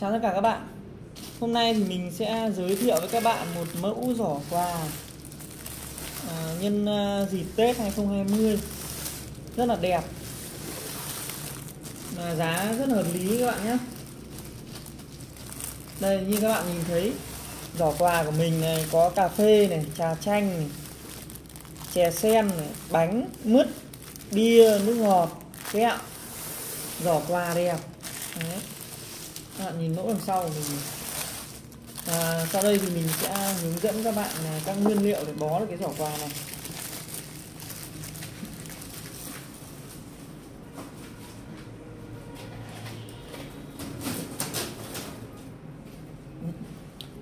Chào tất cả các bạn. Hôm nay thì mình sẽ giới thiệu với các bạn một mẫu giỏ quà nhân dịp Tết 2020 rất là đẹp mà giá rất hợp lý các bạn nhé. Đây, như các bạn nhìn thấy giỏ quà của mình này có cà phê này, trà chanh này, chè sen này, bánh, mứt, bia, nước ngọt, kẹo, giỏ quà đẹp. Đấy. Các bạn nhìn mẫu đằng sau của mình. Sau đây thì mình sẽ hướng dẫn các bạn các nguyên liệu để bó được cái giỏ quà này.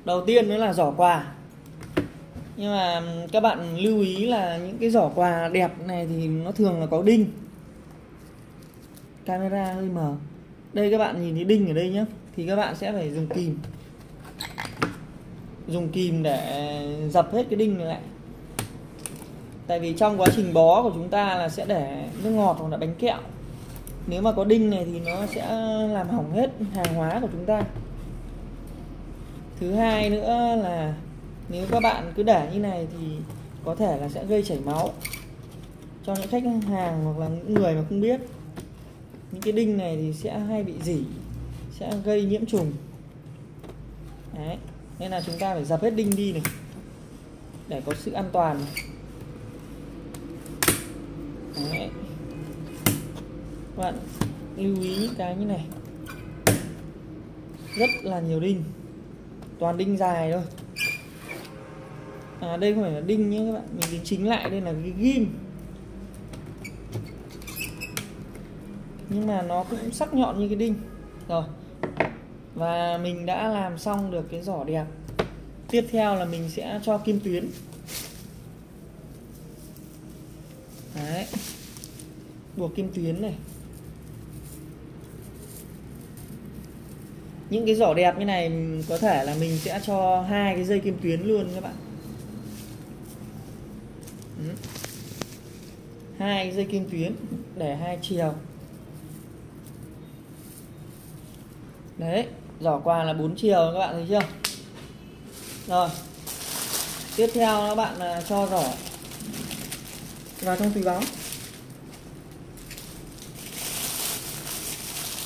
Đầu tiên đó là giỏ quà. Nhưng mà các bạn lưu ý là những cái giỏ quà đẹp này thì nó thường là có đinh. Camera hơi mờ. Đây các bạn nhìn thấy đinh ở đây nhé. Thì các bạn sẽ phải dùng kìm. Dùng kìm để dập hết cái đinh này lại. Tại vì trong quá trình bó của chúng ta là sẽ để nước ngọt hoặc là bánh kẹo. Nếu mà có đinh này thì nó sẽ làm hỏng hết hàng hóa của chúng ta. Thứ hai nữa là nếu các bạn cứ để như này thì có thể là sẽ gây chảy máu cho những khách hàng hoặc là những người mà không biết. Những cái đinh này thì sẽ hay bị rỉ, sẽ gây nhiễm trùng. Đấy. Nên là chúng ta phải dập hết đinh đi này để có sự an toàn. Đấy. Các bạn lưu ý những cái như này, rất là nhiều đinh, toàn đinh dài thôi. Đây không phải là đinh nhé các bạn, mình đính chính lại đây là cái ghim, nhưng mà nó cũng sắc nhọn như cái đinh. Rồi, và mình đã làm xong được cái giỏ đẹp. Tiếp theo là mình sẽ cho kim tuyến. Đấy, buộc kim tuyến này. Những cái giỏ đẹp như này có thể là mình sẽ cho 2 cái dây kim tuyến luôn các bạn. 2 dây kim tuyến để 2 chiều. Đấy, giỏ quà là 4 chiều các bạn thấy chưa? Rồi. Tiếp theo các bạn cho giỏ vào trong túi bóng.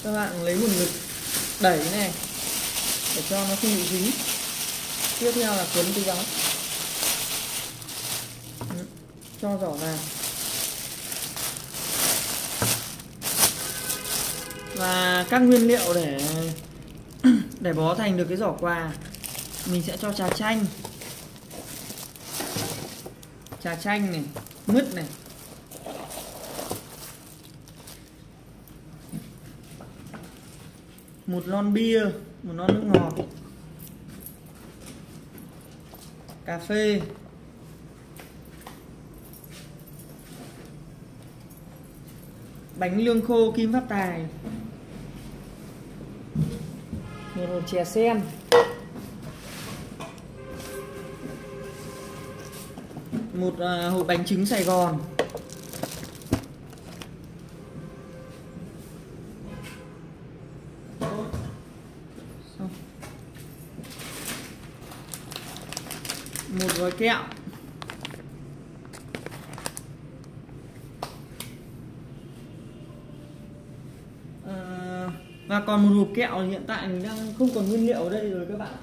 Các bạn lấy nguồn lực đẩy cái này để cho nó không bị dính. Tiếp theo là cuốn túi bóng. Cho giỏ vào. Và các nguyên liệu để bó thành được cái giỏ quà, mình sẽ cho trà chanh này, mứt này, một lon bia, một lon nước ngọt, cà phê, bánh lương khô kim phát tài, một hộp chè sen, một hộp bánh trứng Sài Gòn, một gói kẹo, và còn một hộp kẹo. Hiện tại mình đang không còn nguyên liệu ở đây rồi các bạn.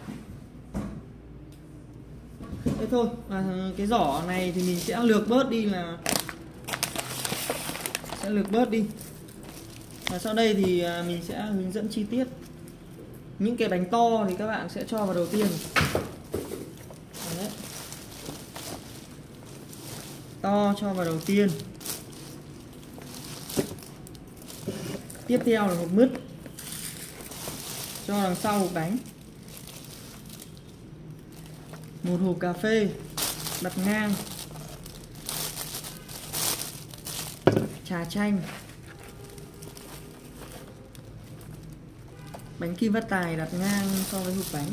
Thế thôi, và cái giỏ này thì mình sẽ lược bớt đi và sau đây thì mình sẽ hướng dẫn chi tiết. Những cái bánh to thì các bạn sẽ cho vào đầu tiên. Đấy. To cho vào đầu tiên. Tiếp theo là hộp mứt, cho đằng sau hộp bánh, một hộp cà phê đặt ngang, trà chanh, bánh kim phát tài đặt ngang so với hộp bánh,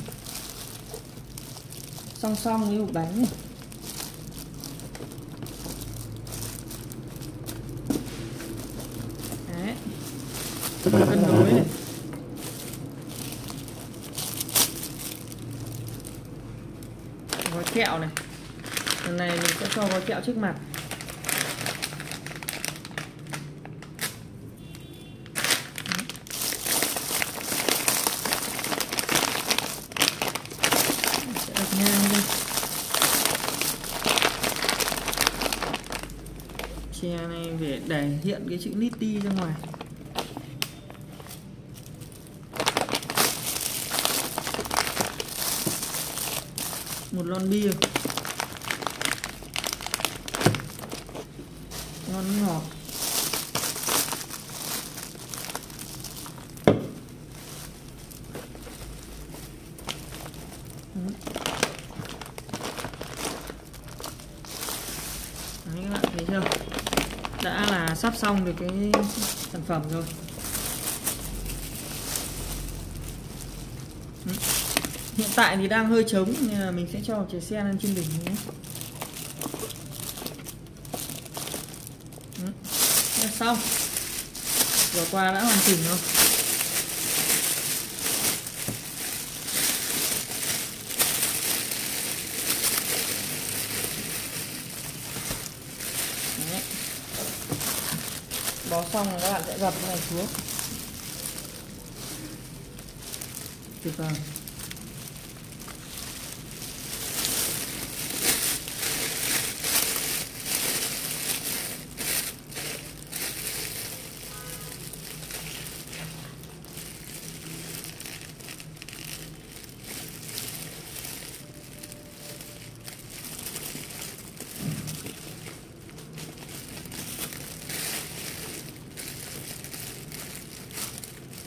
song song với hộp bánh này. Đấy, cân đối này. kẹo này. Lần này mình sẽ cho gói kẹo trước mặt. Chè này để hiện cái chữ Nitty ra ngoài. Một lon bia, lon ngọt, đấy, các bạn thấy chưa? Đã là sắp xong được cái sản phẩm rồi. Hiện tại thì đang hơi trống nên là mình sẽ cho chè sen lên trên đỉnh nhé. Xong. Vừa qua đã hoàn chỉnh rồi. Đấy. Bó xong rồi các bạn sẽ gập cái này xuống. Tuyệt vời.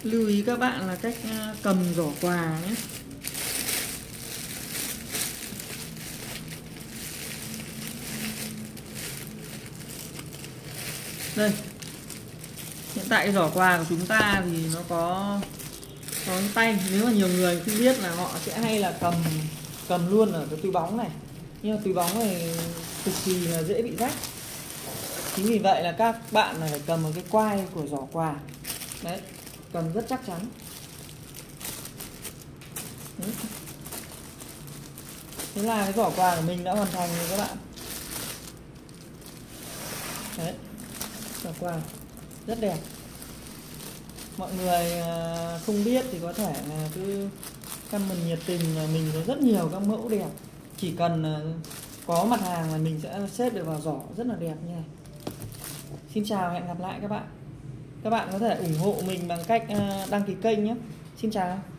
Lưu ý các bạn là cách cầm giỏ quà nhé. Đây, hiện tại giỏ quà của chúng ta thì nó có tay. Nếu mà nhiều người không biết là họ sẽ hay là cầm luôn ở cái túi bóng này. Nhưng mà túi bóng này cực kỳ là dễ bị rách. Chính vì vậy là các bạn là phải cầm một cái quai của giỏ quà. Đấy, cầm rất chắc chắn. Thế là cái giỏ quà của mình đã hoàn thành rồi các bạn. Đấy, giỏ quà rất đẹp. Mọi người không biết thì có thể là cứ comment nhiệt tình, là mình có rất nhiều các mẫu đẹp. Chỉ cần có mặt hàng là mình sẽ xếp được vào giỏ rất là đẹp như này. Xin chào, hẹn gặp lại các bạn. Các bạn có thể ủng hộ mình bằng cách đăng ký kênh nhé. Xin chào.